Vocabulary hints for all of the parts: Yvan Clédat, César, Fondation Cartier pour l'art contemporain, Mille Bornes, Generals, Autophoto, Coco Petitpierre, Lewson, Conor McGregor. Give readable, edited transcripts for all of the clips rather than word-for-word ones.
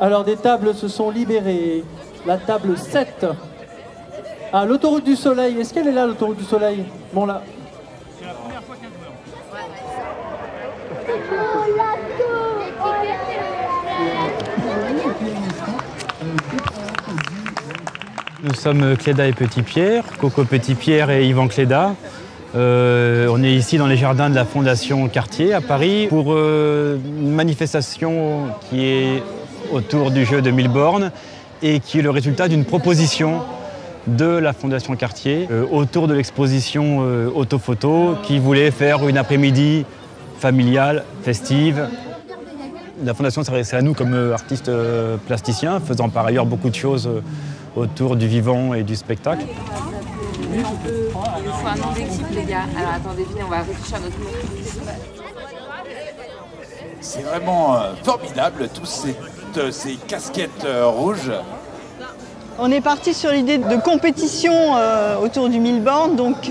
Alors des tables se sont libérées. La table 7. Ah, l'autoroute du soleil. Est-ce qu'elle est là, l'autoroute du soleil? Bon, là. C'est la première fois qu'elle meurt. Nous sommes Clédat et Petitpierre, Coco Petitpierre et Yvan Clédat. On est ici dans les jardins de la Fondation Cartier à Paris pour une manifestation qui est autour du jeu de Mille Bornes et qui est le résultat d'une proposition de la Fondation Cartier autour de l'exposition Autophoto qui voulait faire une après-midi familiale, festive. La Fondation s'adressait à nous comme artistes plasticiens, faisant par ailleurs beaucoup de choses autour du vivant et du spectacle. Il faut un nom d'équipe, les gars. Alors attendez, venez, on va réfléchir à notre nom. C'est vraiment formidable, tous ces casquettes rouges. On est parti sur l'idée de compétition autour du Mille Bornes, donc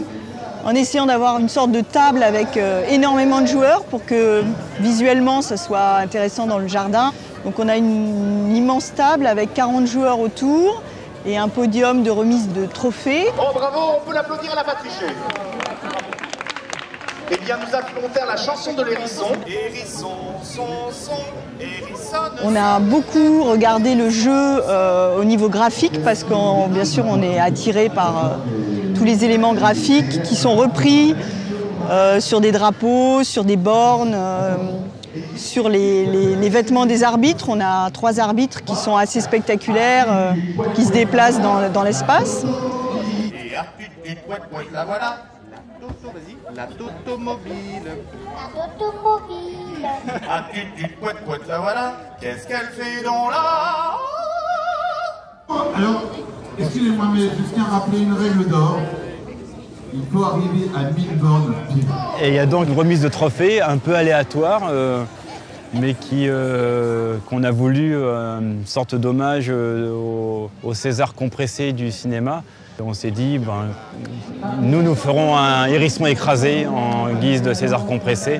en essayant d'avoir une sorte de table avec énormément de joueurs pour que visuellement ça soit intéressant dans le jardin. Donc on a une immense table avec 40 joueurs autour et un podium de remise de trophées. Oh bravo, on peut l'applaudir, elle n'a pas triché. Eh bien, nous allons faire la chanson de l'hérisson. Hérisson, son, son, hérisson. On a beaucoup regardé le jeu au niveau graphique parce que, bien sûr, on est attiré par tous les éléments graphiques qui sont repris sur des drapeaux, sur des bornes, sur les vêtements des arbitres. On a 3 arbitres qui sont assez spectaculaires, qui se déplacent dans l'espace. Et là, la voilà. La totomobile. La totomobile. Ah, tu poète, poète, la voilà. Qu'est-ce qu'elle fait dans la... Alors, excusez-moi, mais je tiens à rappeler une règle d'or. Il faut arriver à 1000 bornes pile. Et il y a donc une remise de trophée un peu aléatoire, mais qu'on a voulu une sorte d'hommage au César compressé du cinéma. On s'est dit, ben, nous ferons un hérisson écrasé en guise de César compressé.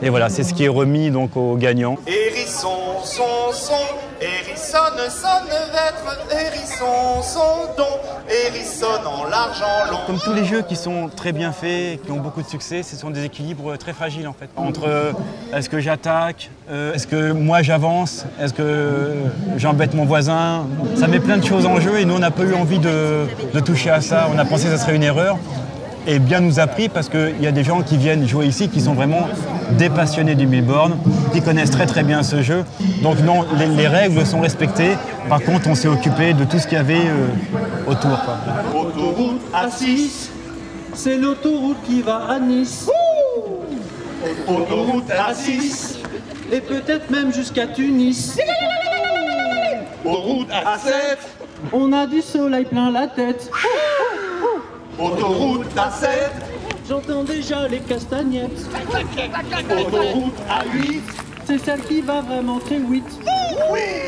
Et voilà, c'est ce qui est remis donc aux gagnants. Hérisson, son, son, hérissonne, sonne, vêtre, hérisson, son, don, hérissonne en large, en long. Comme tous les jeux qui sont très bien faits, qui ont beaucoup de succès, ce sont des équilibres très fragiles en fait. Entre est-ce que j'attaque, est-ce que moi j'avance, est-ce que j'embête mon voisin. Ça met plein de choses en jeu et nous on n'a pas eu envie de toucher à ça. On a pensé que ça serait une erreur. Et bien nous a pris parce qu'il y a des gens qui viennent jouer ici qui sont vraiment des passionnés du Mille Bornes, qui connaissent très bien ce jeu. Donc non, les règles sont respectées. Par contre, on s'est occupé de tout ce qu'il y avait autour. Autoroute A6, c'est l'autoroute qui va à Nice. Autoroute A6, et peut-être même jusqu'à Tunis. Autoroute A7, on a du soleil plein la tête. Autoroute A7, j'entends déjà les castagnettes. Autoroute A8, c'est celle qui va vraiment très vite. Oui.